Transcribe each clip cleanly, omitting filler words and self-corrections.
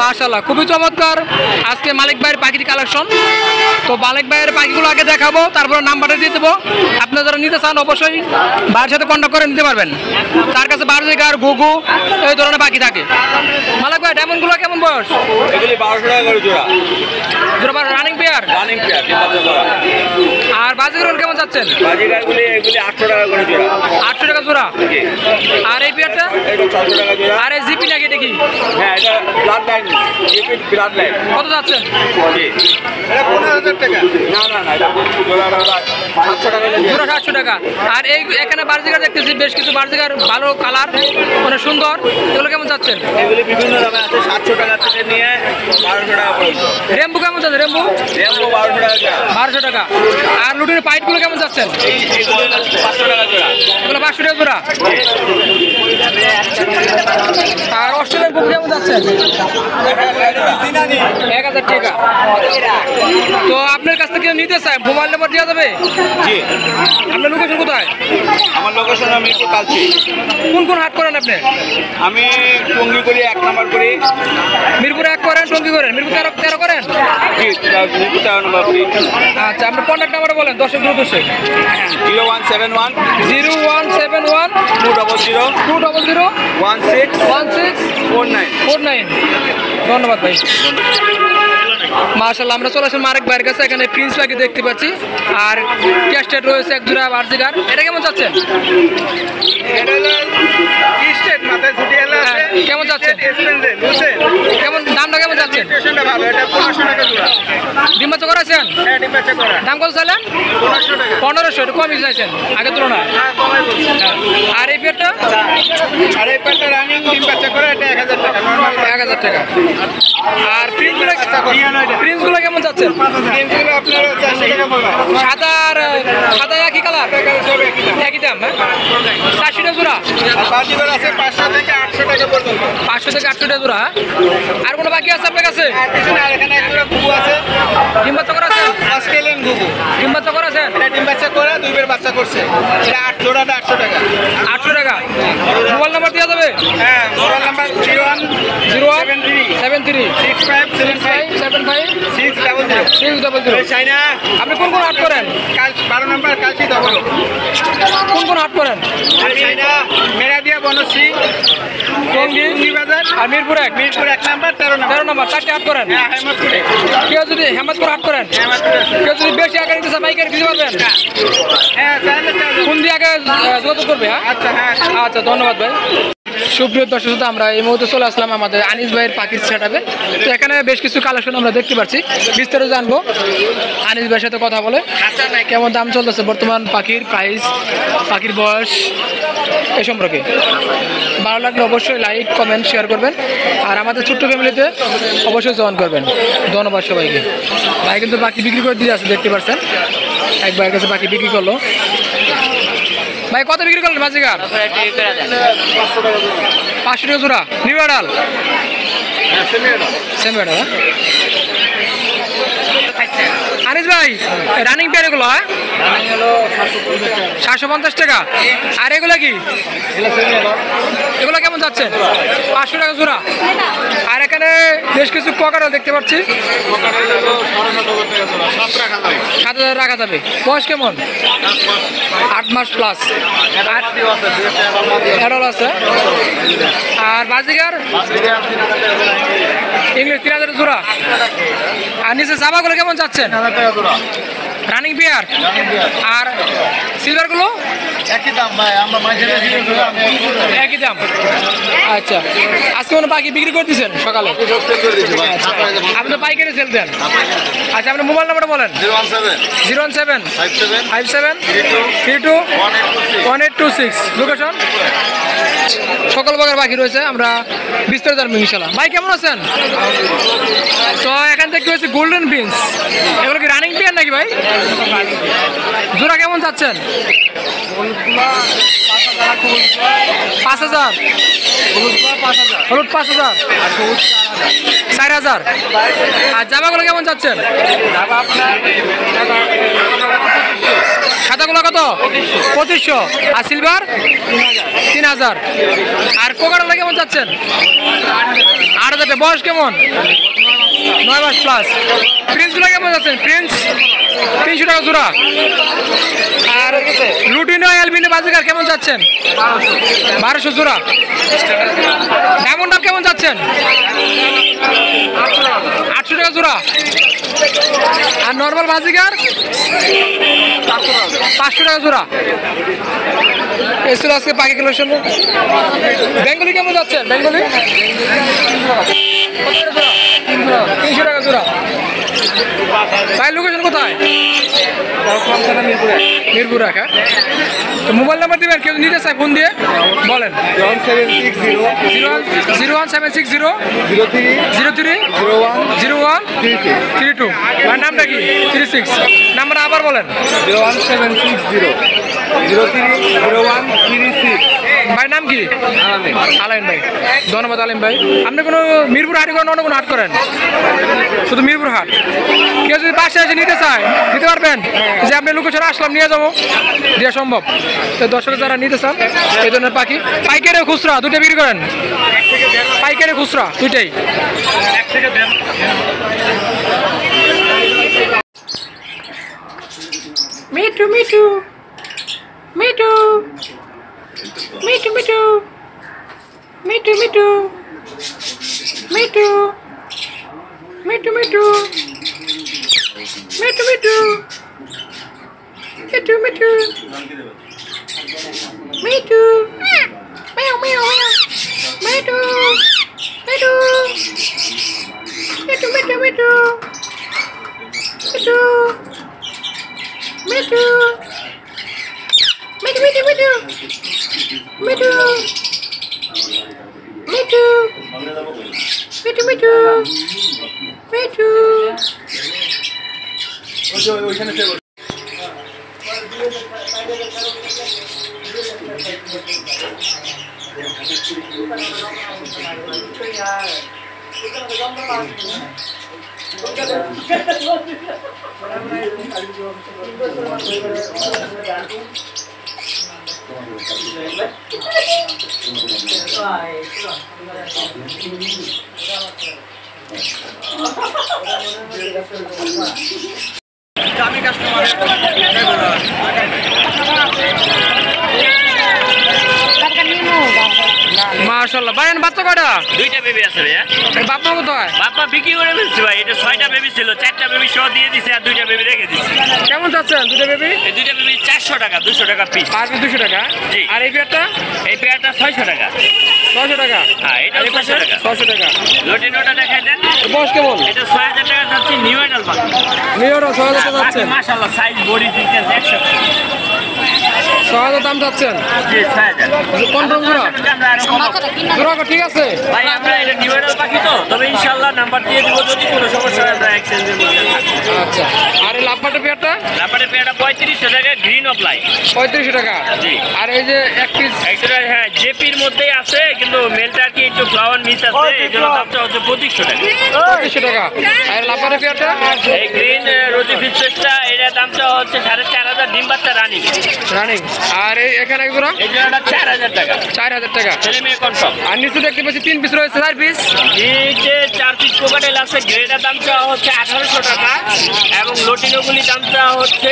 মাশাআল্লাহ খুবই চমৎকার আজকে মালিক ভাইয়ের পাখির কালেকশন। তো মালিক ভাইয়ের পাখিগুলো আগে দেখাবো, তারপরে নাম্বারটা দিয়ে দেবো। আপনারা যারা নিতে চান অবশ্যই ভাইয়ের সাথে কন্ট্যাক্ট করে নিতে পারবেন, তার কাছে বাজিগার ঘুঘু এই ধরনের পাখি থাকে। মালিক ভাই ডায়মন্ডগুলো কেমন বয়স? এগুলি 1200 টাকা করে জোড়া। জোড়া রানিং পেয়ার? Running pair. আর বাজিগার কেমন যাচ্ছেন? বাজিগারগুলি এগুলি 800 টাকা করে জোড়া। 800 টাকা জোড়া। আর এই পেয়ারটা? এটা 400 টাকা জোড়া। আর এই জিপি লাগে দেখি? হ্যাঁ এটা blood line. GP blood line. কত যাচ্ছে? জি। এটা 15000 টাকা। না না না এটা 500 টাকা। জোড়া 700 টাকা। আর এই এখানে বাজিগার দেখতেছি বেশ কিছু বাজিগার ভালো কালার, অনেক সুন্দর। এগুলো কেমন যাচ্ছে? এগুলি বিভিন্ন দামে আছে, 700 টাকা থেকে নিয়ে 1200 টাকা পর্যন্ত। রেম্বু কেমন যাচ্ছে? রেম্বু? রেম্বু 1200 টাকা। 1200 টাকা। আর লুটির পাইটগুলো কেমন যাচ্ছে? এগুলো 500 টাকা জোড়া। এগুলো 500 টাকা জোড়া। আর অস্ট্রেলিয়ান বুক কেমন যাচ্ছে? 1000 টাকা। তো আপনার কাছ থেকে নিতে চাই, মোবাইল নাম্বার দেওয়া যাবে? জি। আপনার লোকেশন কোথায়? আমার লোকেশন মিরপুর কালচি। কোন কোন হাট করেন আপনি? আমি টঙ্গি করি, 1 নাম্বার করি। মিরপুর 1 করেন, টঙ্গি করেন, মিরপুর 13 করেন? জি, মিরপুর 13 নাম্বার করি। আচ্ছা, আপনি কন্টাক্ট নাম্বার বলেন দর্শক উদ্দেশ্যে। 0171 200 200 16 16 49 49। ধন্যবাদ ভাই। মাশাআল্লাহ, আমরা চলে আসলাম আরেক ভাইয়ের কাছে। এখানে প্রিন্স পাখি দেখতে পাচ্ছি, আর ক্যাস্টেড রয়েছে এক জোড়া বাজিগার। এটা কেমন যাচ্ছে? কেমন যাচ্ছে? কেমন দামটা কেমন যাচ্ছে? ডিম বাচ্চা করেছেন? দাম কত চাইলেন? 1500। একটু কমই চাইছেন আগের তুলনায়। আর এই পেটটা? $1000 টাকা। আর প্রিন্সগুলো কেমন যাচ্ছে? সাদার সাদা একই কালার, একই দাম। 400 টাকা জোড়া। 500 থেকে 800 টাকা জোড়া। আর কোনো বাকি আছে আপনার কাছে? ডিম বাচ্চা করা আছে? অস্ট্রেলিয়ান ঘুঘু। ডিম বাচ্চা করা আছে? এটা ডিম বাচ্চা করে, 2 বার বাচ্চা করছে। এটা 8 জোড়াটা 800 টাকা। 800 টাকা। মোবাইল নাম্বার দেওয়া যাবে? হ্যাঁ, মোবাইল নাম্বার 0173 73 65 75 600। চাইনা আপনি কোন কোন হাট করেন? 12 নাম্বার কালচি দবল। কোন কোন হাট করেন? চাইনা মেরাদিয়া বনশ্রী টঙ্গী বাজার আর মিরপুর 1 নাম্বার 13 নাম্বার। 4টি হাট করেন? হ্যাঁ, হেমাদপুরে। কেউ যদি হেমাদপুর হাট করেন? হেমাদপুরে। কেউ যদি বেশি আগে নিতে চায় বাইকার দিতে পারবেন? হ্যাঁ, তাহলে কোন দিকে আগে যোগাযোগ করবে? হ্যাঁ, আচ্ছা, হ্যাঁ, আচ্ছা, ধন্যবাদ ভাই। সুপ্রিয় দর্শক শ্রোতা, আমরা এই মুহূর্তে চলে আসলাম আমাদের আনিস ভাইয়ের পাখির সেটআপে। তো এখানে বেশ কিছু কালেকশন আমরা দেখতে পাচ্ছি, বিস্তারিত জানবো আনিস ভাইয়ের সাথে কথা বলে কেমন দাম চলতেছে, বর্তমান পাখির প্রাইস, পাখির বয়স এ সম্পর্কে। ভালো লাগলে অবশ্যই লাইক, কমেন্ট, শেয়ার করবেন, আর আমাদের ছোট্ট ফ্যামিলিতে অবশ্যই জয়েন করবেন। ধন্যবাদ সবাইকে। ভাই কিন্তু পাখি বিক্রি করে দিয়ে আছে, দেখতে পাচ্ছেন এক ভাইয়ের কাছে পাখি বিক্রি করলো। ভাই কত বিক্রি করলেন বাজিগার? 500 টাকা জোড়া। New adult? Same adult. Anis ভাই রানিং পেয়ার এগুলো? হ্যাঁ, 750 টাকা। আর এগুলো কি? এগুলো কেমন যাচ্ছে? 500 টাকা জোড়া। আর এখানে বেশ কিছু কোকারা দেখতে পাচ্ছি, 7,000 রাখা যাবে। বয়স কেমন? 8 মাস প্লাস। আছে আর বাজিগার ইংলিশ 3000 জোড়া। আর নিচে চাবাগুলো কেমন যাচ্ছে? Running pair. আর সিলভারগুলো একই দাম? ভাই আমরা একই দাম। আচ্ছা, আজকে কোনো পাখি বিক্রি করে দিয়েছেন সকালে? আপনি পাইকারি সেল দেন? আচ্ছা, আপনার মোবাইল নাম্বারটা বলেন। 017 57 57 32 1826। লোকেশন? সকল প্রকার পাখি রয়েছে, আমরা বিস্তারিত জানবো ইনশাআল্লাহ। ভাই কেমন আছেন? তো এখান থেকে হচ্ছে গোল্ডেন প্রিন্স, এগুলো কি রানিং পেয়ার নাকি ভাই? জোড়া কেমন যাচ্ছেন? 5000। হলুদ 5000। 4000। আর জামাগুলো কেমন যাচ্ছেন? সাদাগুলো কত? 2500। আর সিলভার 3000। আর কোকাটালা কেমন চাচ্ছেন? 8000। বয়স কেমন? 9 মাস প্লাস। প্রিন্সগুলো কেমন চাচ্ছেন? প্রিন্স 300 টাকা জোড়া। আর লুটিনো এলবিনো বাজিগার কেমন চাচ্ছেন? 1200 জোড়া। ডায়মন্ড কেমন চাচ্ছেন? 800 টাকা জোড়া। আর নর্মাল বাজিগার 500 টাকা জোড়া। এসে আজকে পাখি কালেকশন। বেঙ্গলি কেমন যাচ্ছেন? বেঙ্গলি 300 টাকা জোড়া। ভাই লোকেশন কোথায়? মিরপুর। হ্যাঁ, তো মোবাইল নাম্বার দেবেন কেউ নিতে চাই ফোন দিয়ে বলেন। 0176003010132। আমার নামটা কি? 36 নাম্বার আবার বলেন। 01760030136। ভাই নাম কি? আলাইন ভাই। ধন্যবাদ আলিম ভাই। আপনি কোনো মিরপুর হাটে করেন? অন্য কোনো হাট করেন? শুধু মিরপুর হাট। কেউ যদি পাশে এসে নিতে চায় নিতে পারবেন? যে আপনি লোকেশনে আসলাম নিয়ে যাবো, দেওয়া সম্ভব। তো দর্শক যারা নিতে চান এই ধরনের পাখি পাইকারি খুচরা দুটো বিক্রি করেন? পাইকারি খুচরা দুইটাই। মিঠু মিঠু মিঠু মিঠু মিঠু মিঠু মিঠু মিঠু মিঠু মিঠু মিঠু মিঠু মিঠু মিঠু মিঠু মিউ মিউ মিঠু মিঠু মিঠু মিঠু মিঠু মিঠু মিঠু মিঠু মিঠু মিঠু মিঠু মিঠু মিঠু মিঠু মিঠু। দামি কাস্টমার মাশাআল্লাহ। ভাই বাচ্চা কয়টা? দুইটা বেবি আছে ভাইয়া। বাপ মা কোথায়? বাপ মা বিক্রি করে ফেলছি ভাই। এটা 6টা বেবি ছিল, 4টা বেবি সহ দিয়ে দিয়েছি, আর 2টা বেবি রেখে দিয়েছি। কেমন যাচ্ছেন দুইটা বেবি? এই দুইটা বেবি 400 টাকা 200 টাকা পিস। আর 200 টাকা। জি। আর এই পেয়ারটা? এই পেয়ারটা 600 টাকা। 600 টাকা। হ্যাঁ, এটা 600 টাকা। 600 টাকা। লটিনোটা দেখাই দেন। বয়স কেমন? এটা 6000 টাকা যাচ্ছে। নিউ অ্যাডাল বাচ্চা। নিউ অ্যাডাল 6000 টাকা যাচ্ছে। মাশাআল্লাহ সাইজ বডি ফিটনেস 100। 6000 দাম যাচ্ছেন? জি 6000। কোন রংগুলো? জোড়াটা ঠিক আছে ভাই। আমরা এটা নিউ অ্যাডাল পাখি তো, তবে ইনশাআল্লাহ নাম্বার দিয়ে দিব যদি কোনো সমস্যা হয় আমরা এক্সচেঞ্জের মধ্যে। আচ্ছা। আর এই লাপাটা পেয়ারটা? লাপাটা পেয়ারটা 3500 টাকা গ্রিন অফ লাইন। 3500 টাকা। জি। আর এই যে এক পিস এক্সট্রা, হ্যাঁ জেপির মধ্যে আছে কিন্তু মেলটা কি একটু ফ্লাওয়ার মিস আছে, এজন্য দামটা হচ্ছে 2500 টাকা। 2500 টাকা। আর লাপাটা পেয়ারটা? এই গ্রিন রোজি ফিক্সটা এর দামটা হচ্ছে 4500 ডিম বাচ্চা রানিং। রানিং। আর এই এখানে এক জোড়া? এই জোড়াটা 4000 টাকা। 4000 টাকা। আর নিচে দেখতে পাচ্ছি 3 পিস রয়েছে। 4 পিস নিচে 4 পিস কোকাটেল আছে। গ্রেটার দাম চাওয়া হচ্ছে 1800 টাকা এবং লটিনোগুলি দাম চাওয়া হচ্ছে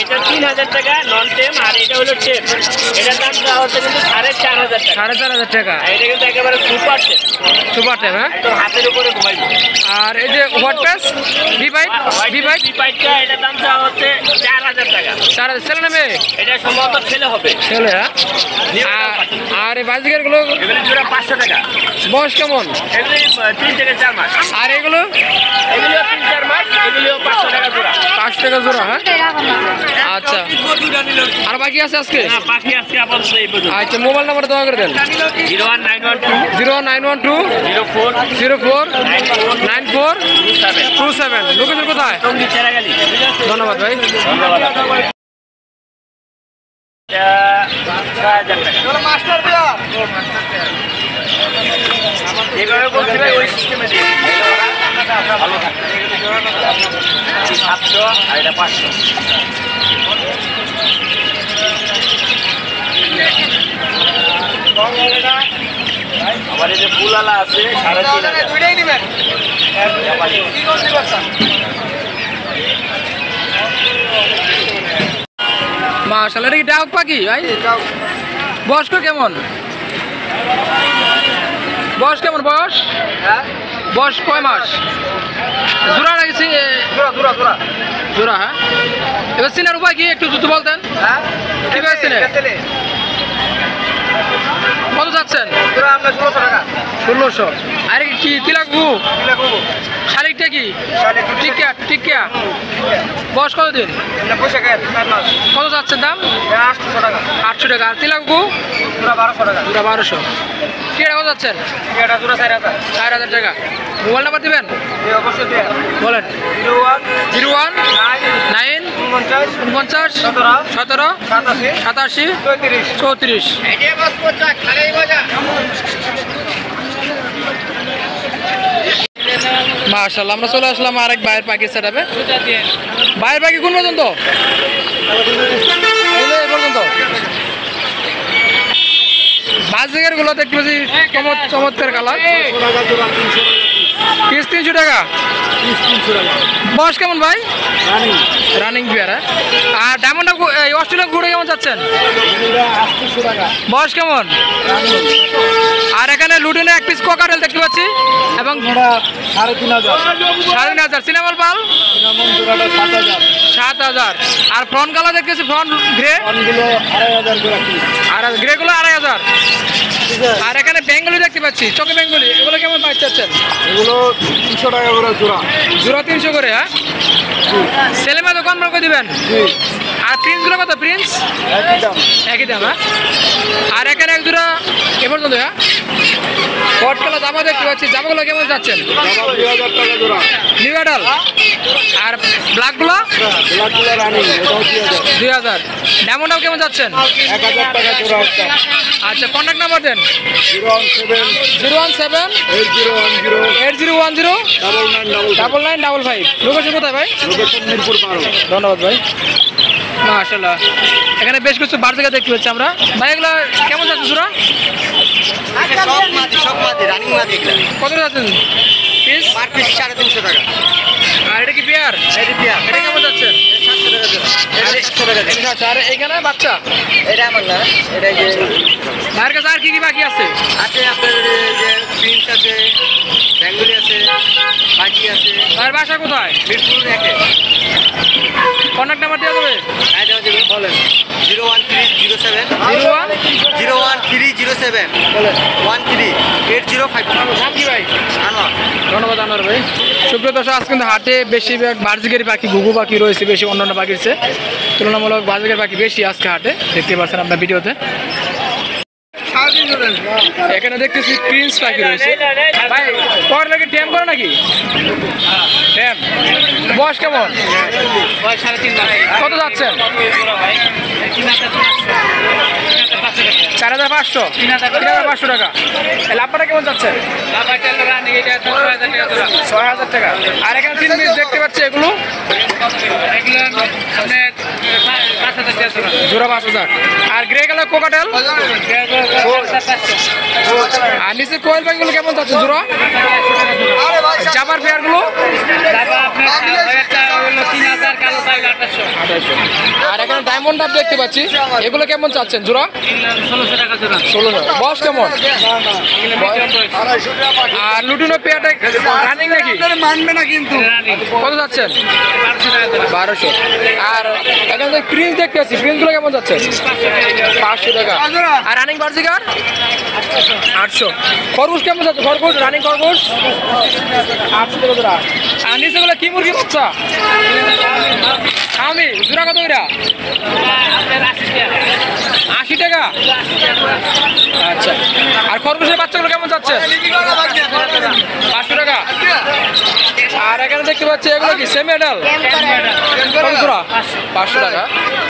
এটা 3000 টাকা নন টেম, আর এটা হলো টেম। এটার দাম চাওয়া হচ্ছে কিন্তু 4500 টাকা। 4500 টাকা। এটা কিন্তু একেবারে সুপার টেম। সুপার টেম, হ্যাঁ একদম হাতের উপরে ঘুমাই। আর এই যে হোয়াট পেস বি বাইটটা এটা দাম চাওয়া হচ্ছে 4000 টাকা। 4000 ছেলে নেবে? এটা সম্ভবত ছেলে হবে। ছেলে, হ্যাঁ। আর এই বাজিগার গুলো এগুলো জোড়া 500 টাকা। বয়স কেমন? এগুলো 3 থেকে 4 মাস। আর এগুলো? এগুলো 3-4 মাস। এগুলো 500 টাকা জোড়া। 5 টাকা জোড়া, হ্যাঁ। আচ্ছা। আর বাকি আছে আজকে? না, বাকি আজকে আপাতত এই পর্যন্ত। আচ্ছা, মোবাইল নাম্বার দয়া করে দেন। 01912 04949497 লোকেশন কোথায়? টঙ্গী চেরাগালি। ধন্যবাদ ভাই। ধন্যবাদ। মাস্টার ভালো থাকে 700 আর এটা 500 আমার এই যে ফুলালা আছে 3.5 দুইটাই নেবেন কি করতে পারছেন মাশাআল্লাহ রে ডাউক পাখি ভাই ডাউক বয়স কেমন বয়স হ্যাঁ বয়স কয় মাস জোড়া লাগিছে জোড়া হ্যাঁ এবার সিনার উপায় কি একটু জুতো বলতেন হ্যাঁ ঠিক আছে না কত যাচ্ছেন পুরো আমরা 1600 টাকা 1600 আরে কি কি লাগবো শালিকটা কি শালিক টিকিয়া বয়স কত দিন এটা পয়সা গায় 4 মাস কত যাচ্ছেন দাম 800 টাকা 800 টাকা আর কি লাগবো পুরো 1200 টাকা পুরো 1200 কি এটা কত যাচ্ছেন এটা পুরো 4000 টাকা মোবাইল নাম্বার দিবেন এই অবশ্যই দেন বলেন 01 09 49 47 37 34 মাশাআল্লাহ আমরা চলে আসলাম আরেক বাইর পাখি সেটআপে বাইর পাখি কোন পর্যন্ত এই পর্যন্ত বাজিগার গুলো দেখতে পাচ্ছি চমৎকার কালার 300 টাকা বয়স কেমন ভাই রানিং বিয়ার আর ডায়মন্ড এই অস্ট্রেলিয়ান গুড়ে কেমন যাচ্ছেন বয়স কেমন আর এখানে লুটিনে এক পিস কোকারেল দেখতে পাচ্ছি এবং 3,500 সিনেমাল পাল 7,000 আর ফ্রন্ট কালার দেখতেছি ফ্রন্ট গ্রে 2,500 আর গ্রেগুলো 2,500 আর এখানে বেঙ্গলি দেখতে পাচ্ছি চকে বেঙ্গলি এগুলো কেমন পাইতে যাচ্ছেন এগুলো 300 টাকা করে জোড়া জোড়া 300 করে হ্যাঁ সেলেমা দোকান বন্ধ করে দিবেন জি আর প্রিন্স গুলো কত প্রিন্স একই দাম আর এখানে এক জোড়া এ পর্যন্ত হ্যাঁ কোটকালা জামা দেখতে পাচ্ছি জামাগুলো কেমন যাচ্ছেন জামা 2000 টাকা জোড়া নিউ অ্যাডাল আর ব্ল্যাকগুলো রানিং এটাও 2000 ডায়মন্ডও কেমন যাচ্ছেন 1000 টাকা জোড়া আচ্ছা কন্টাক্ট নাম্বার দেন 017 017 8010 8010 9995 লোকেশন কোথায় ভাই লোকেশন মিরপুর 12 ধন্যবাদ ভাই মাশাআল্লাহ এখানে বেশ কিছু বাজিগার দেখতে পাচ্ছি আমরা ভাই এগুলো কেমন যাচ্ছে জোড়া সব মাটি রানিং মাটি এগুলো কত যাচ্ছেন পিস পার পিস 350 টাকা আর এটা কি পেয়ার এই পেয়ার এটা কেমন যাচ্ছে 700 টাকা এটা 700 টাকা আর এইখানে বাচ্চা এটা আমার না এটা যে আর কাছে আর কি বাকি আছে আছে আপনাদের যে প্রিন্স আছে বেঙ্গলি আছে বাকি আছে আর ভাষা কোথায় মিরপুর থেকে কন্টাক্ট নাম্বার দেয়া যাবে হ্যাঁ দেয়া যাবে বলেন 01307 ধন্যবাদ আনোয়ার ভাই সুপ্রিয় দর্শক আজ কিন্তু হাটে বেশিরভাগ বাজিগার পাখি ঘুঘু পাখি রয়েছে বেশি অন্যান্য পাখির চেয়ে তুলনামূলক বাজিগার পাখি বেশি আজকে হাটে দেখতে পাচ্ছেন আপনার ভিডিওতে এখানে দেখতেছি প্রিন্স পাখি রয়েছে ভাই পর লাগে ট্যাম করে নাকি ট্যাম বয়স কেমন বয়স 3.5 কত যাচ্ছেন 4500 3500 টাকা লাপাটা কেমন যাচ্ছে লাপাটা রানিং এটা 6000 টাকা আর এখানে তিন পিস দেখতে পাচ্ছি এগুলো মানে 5000 জোড়া 5000 আর গ্রে কালার কোকাটেল আর নিচে কোয়েল পাখিগুলো কেমন যাচ্ছে জোড়া জাবার পেয়ার গুলো আর এখানে ডায়মন্ড আপ দেখতে পাচ্ছি এগুলো কেমন চাচ্ছেন জোড়া 1600 টাকা জোড়া 1600 বস কেমন আর লুটিনো পেয়ারটা রানিং নাকি আপনারা মানবে না কিন্তু কত যাচ্ছেন 1200 আর এখানে যে প্রিন্স দেখতে আছি প্রিন্সগুলো কেমন যাচ্ছে 500 টাকা আর রানিং বাজিগার 800 খরগোশ কেমন যাচ্ছে খরগোশ রানিং খরগোশ 800 টাকা জোড়া আর নিচেগুলো কি মুরগি বাচ্চা আমি জোড়া কত কইরা আপনার 80 টাকা আচ্ছা আর খরগোশের বাচ্চাগুলো কেমন যাচ্ছে 500 টাকা আর এখানে দেখতে পাচ্ছি এগুলো কি সেমি অ্যাডাল্ট 500 টাকা